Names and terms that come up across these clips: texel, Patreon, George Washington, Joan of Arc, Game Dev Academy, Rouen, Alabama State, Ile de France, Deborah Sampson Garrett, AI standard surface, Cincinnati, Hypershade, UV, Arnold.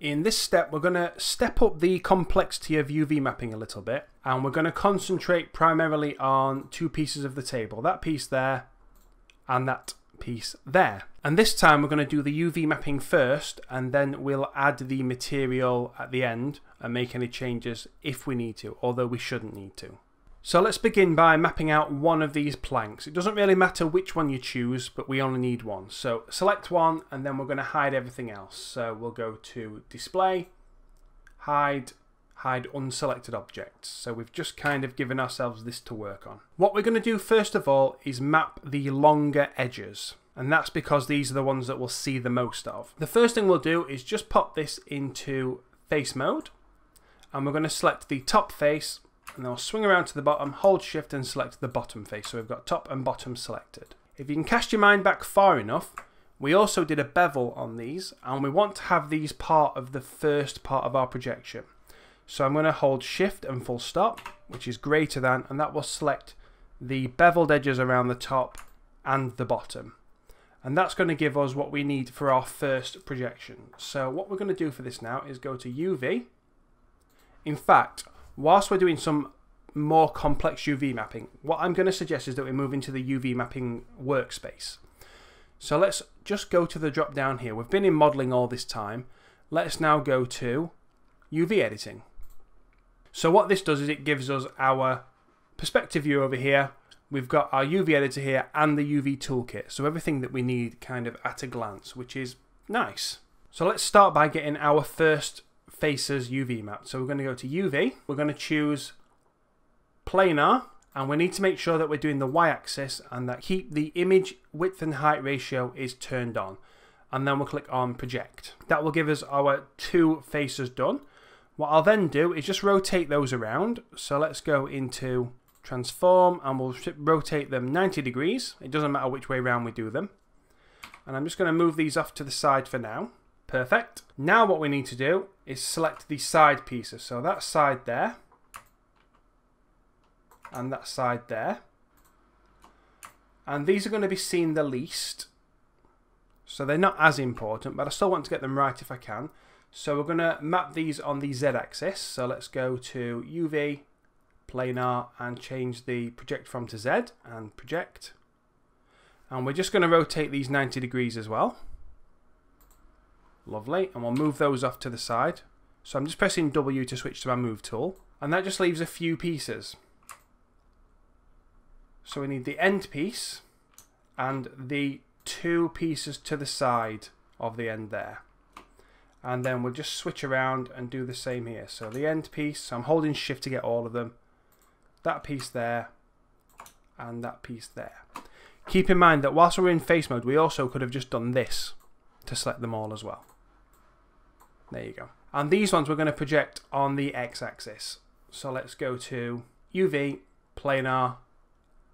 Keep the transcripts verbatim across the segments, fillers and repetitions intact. In this step, we're going to step up the complexity of U V mapping a little bit, and we're going to concentrate primarily on two pieces of the table, that piece there and that piece there. And this time we're going to do the U V mapping first, and then we'll add the material at the end and make any changes if we need to, although we shouldn't need to. So let's begin by mapping out one of these planks. It doesn't really matter which one you choose, but we only need one. So select one, and then we're going to hide everything else. So we'll go to Display, Hide, Hide Unselected Objects. So we've just kind of given ourselves this to work on. What we're going to do first of all is map the longer edges. And that's because these are the ones that we'll see the most of. The first thing we'll do is just pop this into face mode. And we're going to select the top face. And then we'll swing around to the bottom, hold shift and select the bottom face. So we've got top and bottom selected. If you can cast your mind back far enough, we also did a bevel on these, and we want to have these part of the first part of our projection. So I'm going to hold shift and full stop, which is greater than, and that will select the beveled edges around the top and the bottom. And that's going to give us what we need for our first projection. So what we're going to do for this now is go to U V. In fact, whilst we're doing some more complex U V mapping, what I'm going to suggest is that we move into the U V mapping workspace. So let's just go to the drop down here. We've been in modeling all this time. Let's now go to U V editing. So what this does is it gives us our perspective view over here. We've got our U V editor here and the U V toolkit. So everything that we need kind of at a glance, which is nice. So let's start by getting our first faces U V map. So we're going to go to U V, we're going to choose planar, and we need to make sure that we're doing the y-axis and that keep the image width and height ratio is turned on, and then we'll click on project. That will give us our two faces done. What I'll then do is just rotate those around. So let's go into transform and we'll rotate them ninety degrees. It doesn't matter which way around we do them, and I'm just going to move these off to the side for now. Perfect. Now what we need to do is select the side pieces. So that side there and that side there. And these are going to be seen the least. So they're not as important, but I still want to get them right if I can. So we're going to map these on the z-axis. So let's go to U V, planar, and change the project from to Z and project. And we're just going to rotate these ninety degrees as well. Lovely, and we'll move those off to the side. So I'm just pressing W to switch to my move tool, and that just leaves a few pieces. So we need the end piece and the two pieces to the side of the end there. And then we'll just switch around and do the same here. So the end piece, so I'm holding shift to get all of them, that piece there and that piece there. Keep in mind that whilst we're in face mode, we also could have just done this to select them all as well. There you go. And these ones we're going to project on the x-axis. So let's go to U V, planar,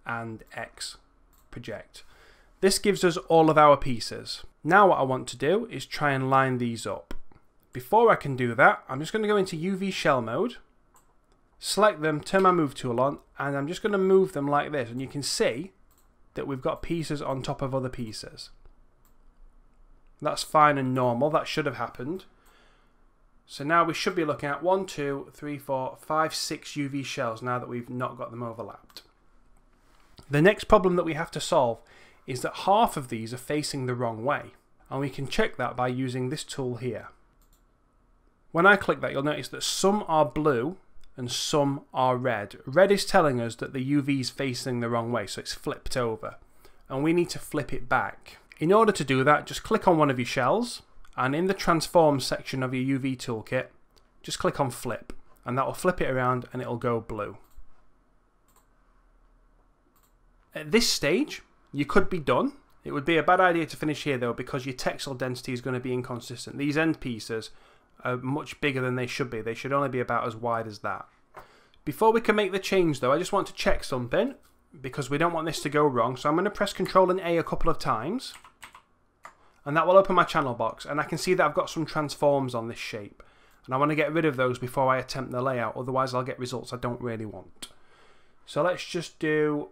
and X, project. This gives us all of our pieces. Now what I want to do is try and line these up. Before I can do that, I'm just going to go into U V shell mode, select them, turn my move tool on, and I'm just going to move them like this. And you can see that we've got pieces on top of other pieces. That's fine and normal. That should have happened. So now we should be looking at one, two, three, four, five, six U V shells now that we've not got them overlapped. The next problem that we have to solve is that half of these are facing the wrong way. And we can check that by using this tool here. When I click that, you'll notice that some are blue and some are red. Red is telling us that the U V is facing the wrong way, so it's flipped over. And we need to flip it back. In order to do that, just click on one of your shells, and in the transform section of your U V toolkit, just click on flip, and that will flip it around and it'll go blue. At this stage, you could be done. It would be a bad idea to finish here though, because your texel density is going to be inconsistent. These end pieces are much bigger than they should be. They should only be about as wide as that. Before we can make the change though, I just want to check something, because we don't want this to go wrong. So I'm going to press Control and A a couple of times, and that will open my channel box, and I can see that I've got some transforms on this shape, and I want to get rid of those before I attempt the layout, otherwise I'll get results I don't really want. So let's just do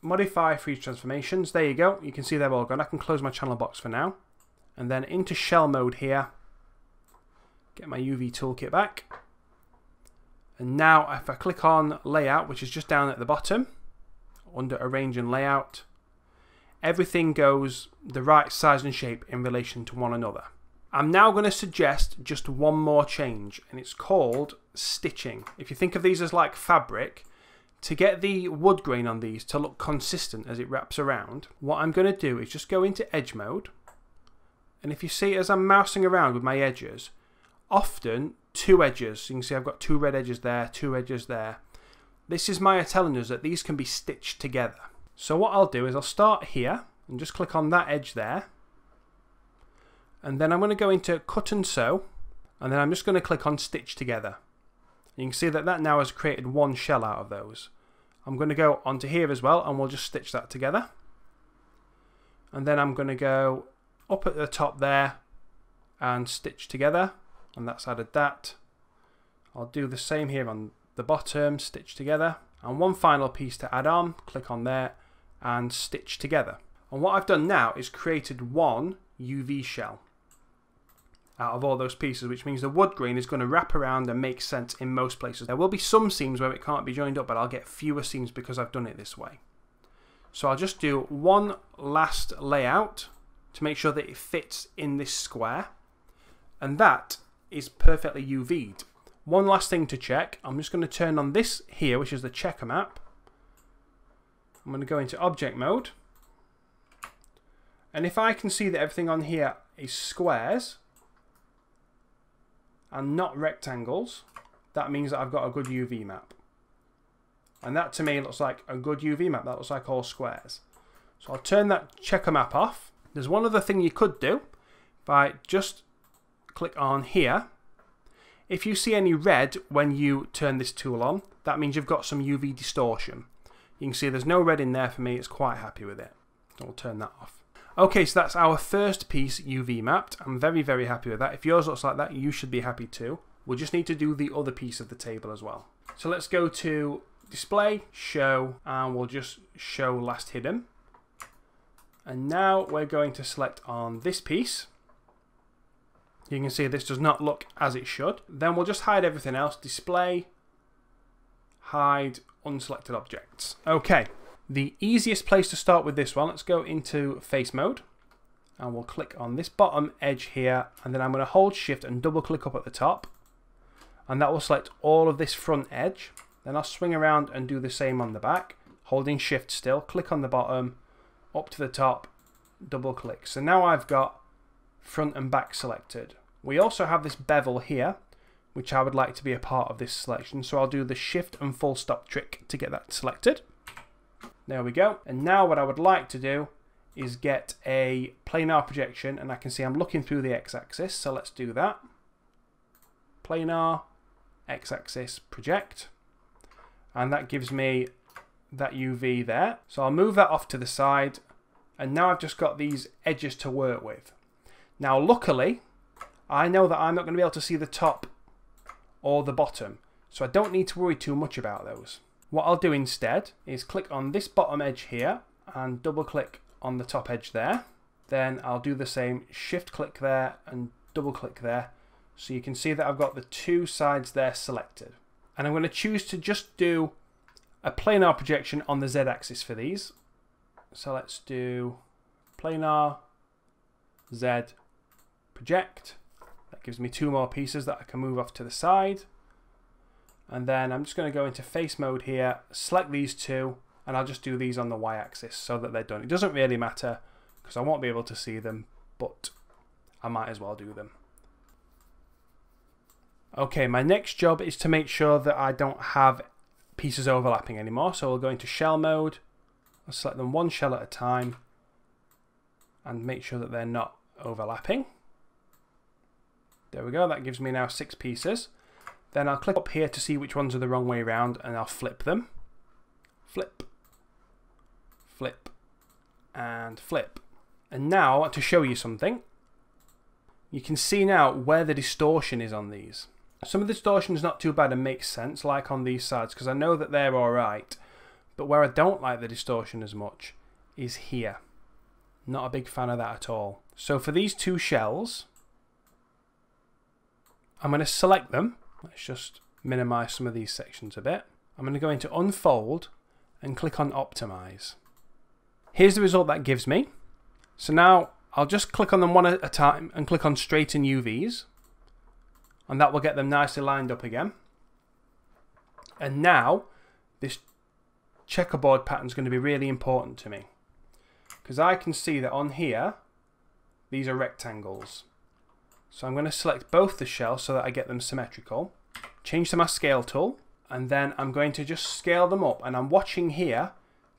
modify freeze transformations. There you go, you can see they're all gone. I can close my channel box for now, and then into shell mode here, get my U V toolkit back. And now if I click on layout, which is just down at the bottom, under arrange and layout, everything goes the right size and shape in relation to one another. I'm now going to suggest just one more change, and it's called stitching. If you think of these as like fabric, to get the wood grain on these to look consistent as it wraps around, what I'm going to do is just go into edge mode. And if you see, as I'm mousing around with my edges, often two edges, so you can see I've got two red edges there, two edges there. This is Maya telling us that these can be stitched together. So what I'll do is I'll start here and just click on that edge there. And then I'm going to go into cut and sew, and then I'm just going to click on stitch together. You can see that that now has created one shell out of those. I'm going to go onto here as well, and we'll just stitch that together. And then I'm going to go up at the top there and stitch together, and that's added that. I'll do the same here on the bottom, stitch together. And one final piece to add on, click on there and stitch together. And what I've done now is created one U V shell out of all those pieces, which means the wood grain is going to wrap around and make sense in most places. There will be some seams where it can't be joined up, but I'll get fewer seams because I've done it this way. So I'll just do one last layout to make sure that it fits in this square. And that is perfectly U V'd. One last thing to check, I'm just going to turn on this here, which is the checker map. I'm going to go into object mode. And if I can see that everything on here is squares and not rectangles, that means that I've got a good U V map. And that to me looks like a good U V map. That looks like all squares. So I'll turn that checker map off. There's one other thing you could do by just click on here. If you see any red when you turn this tool on, that means you've got some U V distortion. You can see there's no red in there for me. It's quite happy with it. I'll turn that off. Okay, so that's our first piece U V mapped. I'm very, very happy with that. If yours looks like that, you should be happy too. We'll just need to do the other piece of the table as well. So let's go to display, show, and we'll just show last hidden. And now we're going to select on this piece. You can see this does not look as it should. Then we'll just hide everything else. Display, hide, unselected objects. Okay. The easiest place to start with this one, let's go into face mode, and we'll click on this bottom edge here, and then I'm going to hold shift and double click up at the top, and that will select all of this front edge. Then I'll swing around and do the same on the back, holding shift still, click on the bottom, up to the top, double click. So now I've got front and back selected. We also have this bevel here, which I would like to be a part of this selection, so I'll do the shift and full stop trick to get that selected. There we go. And now what I would like to do is get a planar projection, and I can see I'm looking through the x-axis, so let's do that. Planar, x-axis, project. And that gives me that U V there. So I'll move that off to the side, and now I've just got these edges to work with. Now luckily, I know that I'm not going to be able to see the top or the bottom, so I don't need to worry too much about those. What I'll do instead is click on this bottom edge here and double click on the top edge there. Then I'll do the same, shift click there and double click there. So you can see that I've got the two sides there selected. And I'm going to choose to just do a planar projection on the z-axis for these. So let's do planar, z, project. That gives me two more pieces that I can move off to the side. And then I'm just going to go into face mode here, select these two, and I'll just do these on the y-axis so that they're done. It doesn't really matter because I won't be able to see them, but I might as well do them. Okay, my next job is to make sure that I don't have pieces overlapping anymore. So we'll go into shell mode, I'll select them one shell at a time, and make sure that they're not overlapping. There we go, that gives me now six pieces. Then I'll click up here to see which ones are the wrong way around, and I'll flip them. Flip, flip, and flip. And now I want to show you something. You can see now where the distortion is on these. Some of the distortion is not too bad and makes sense, like on these sides, because I know that they're all right. But where I don't like the distortion as much is here. Not a big fan of that at all. So for these two shells, I'm going to select them. Let's just minimize some of these sections a bit. I'm going to go into Unfold and click on Optimize. Here's the result that gives me. So now I'll just click on them one at a time and click on Straighten U Vs. And that will get them nicely lined up again. And now this checkerboard pattern is going to be really important to me, because I can see that on here, these are rectangles. So I'm going to select both the shells so that I get them symmetrical, change to my scale tool, and then I'm going to just scale them up. And I'm watching here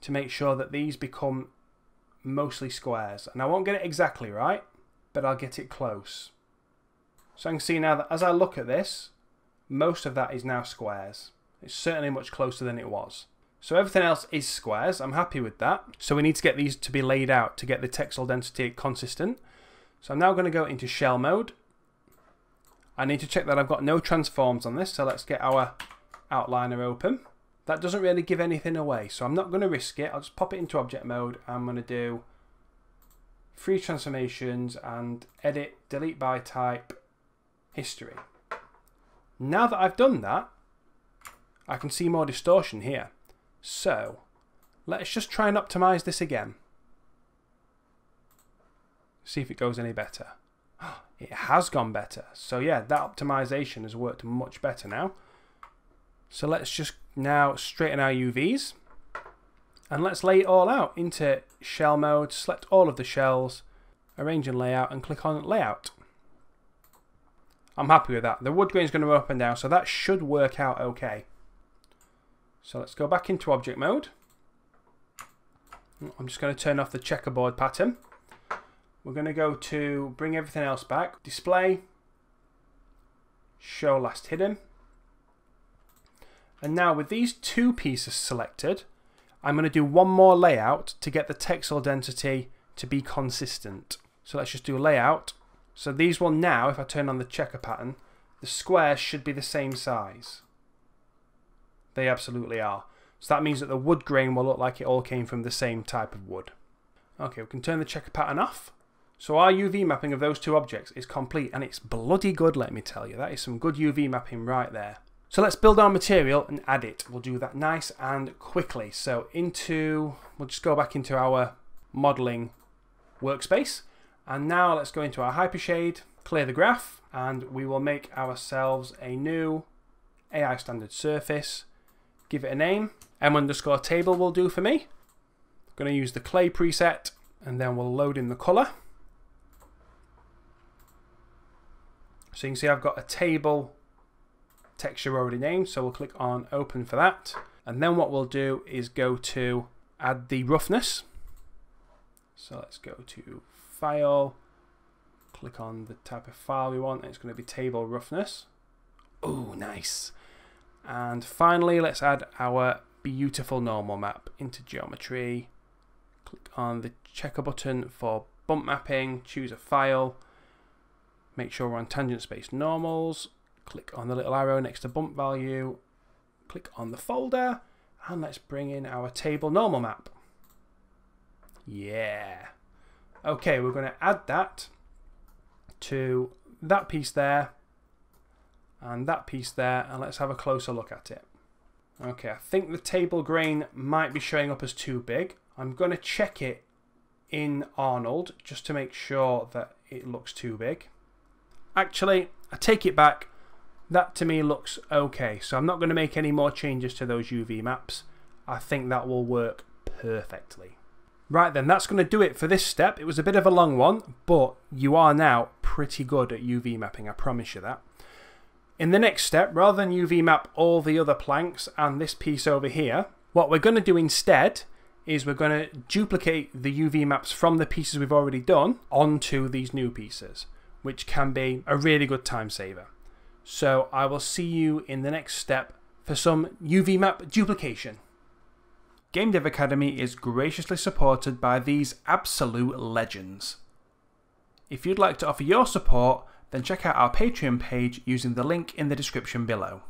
to make sure that these become mostly squares. And I won't get it exactly right, but I'll get it close. So I can see now that as I look at this, most of that is now squares. It's certainly much closer than it was. So everything else is squares. I'm happy with that. So we need to get these to be laid out to get the texel density consistent. So I'm now going to go into shell mode. I need to check that I've got no transforms on this. So let's get our outliner open. That doesn't really give anything away, so I'm not going to risk it. I'll just pop it into object mode. I'm going to do free transformations and edit, delete by type, history. Now that I've done that, I can see more distortion here. So let's just try and optimize this again. See if it goes any better. It has gone better. So yeah, that optimization has worked much better now. So let's just now straighten our U Vs and let's lay it all out into shell mode, select all of the shells, arrange and layout and click on layout. I'm happy with that. The wood grain is going to go up and down, so that should work out okay. So let's go back into object mode. I'm just going to turn off the checkerboard pattern. We're going to go to bring everything else back. Display, show last hidden. And now with these two pieces selected, I'm going to do one more layout to get the texel density to be consistent. So let's just do layout. So these will now, if I turn on the checker pattern, the squares should be the same size. They absolutely are. So that means that the wood grain will look like it all came from the same type of wood. Okay, we can turn the checker pattern off. So our U V mapping of those two objects is complete, and it's bloody good, let me tell you. That is some good U V mapping right there. So let's build our material and add it. We'll do that nice and quickly. So into, we'll just go back into our modeling workspace. And now let's go into our hypershade, clear the graph, and we will make ourselves a new A I standard surface. Give it a name. M underscore table will do for me. I'm going to use the clay preset, and then we'll load in the color. So you can see I've got a table texture already named. So we'll click on open for that. And then what we'll do is go to add the roughness. So let's go to file, click on the type of file we want. It's going to be table roughness. Oh, nice. And finally, let's add our beautiful normal map into geometry. Click on the checker button for bump mapping, choose a file, make sure we're on tangent space normals, click on the little arrow next to bump value, click on the folder, and let's bring in our table normal map. Yeah. Okay, we're going to add that to that piece there, and that piece there, and let's have a closer look at it. Okay, I think the table grain might be showing up as too big. I'm going to check it in Arnold just to make sure that it looks too big. Actually, I take it back. That to me looks okay, so I'm not going to make any more changes to those U V maps. I think that will work perfectly. Right then, that's going to do it for this step. It was a bit of a long one, but you are now pretty good at U V mapping, I promise you that. In the next step, rather than U V map all the other planks and this piece over here, what we're going to do instead is we're going to duplicate the U V maps from the pieces we've already done onto these new pieces, which can be a really good time saver. So I will see you in the next step for some U V map duplication. Game Dev Academy is graciously supported by these absolute legends. If you'd like to offer your support, then check out our Patreon page using the link in the description below.